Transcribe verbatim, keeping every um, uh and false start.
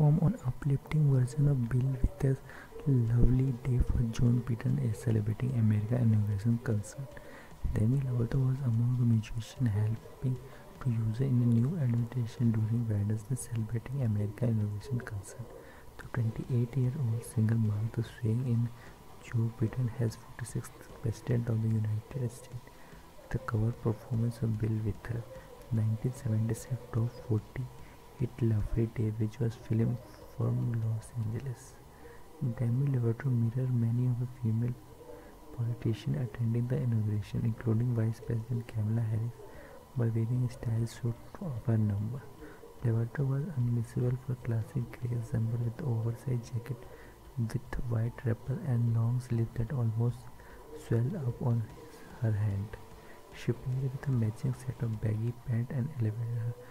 perform an uplifting version of Bill Withers' Lovely Day for John Peter at Celebrating America inauguration concert. Demi Lovato was among the musicians helping to use in the new administration during Wednesday's Celebrating America inauguration concert. The twenty-eight-year-old single marked the swing in Joe Biden as forty-sixth President of the United States. The cover performance of Bill Withers' nineteen seventy-seven top forty hit Lovely Day, which was filmed from Los Angeles. Demi Lovato mirrored many of the female politicians attending the inauguration, including Vice President Kamala Harris, by wearing a stylish suit of her number. Lovato was unmissable for classic grey jumper with oversized jacket with white wrapper and long sleeves that almost swelled up on her hand. She paired with a matching set of baggy pants and elevated her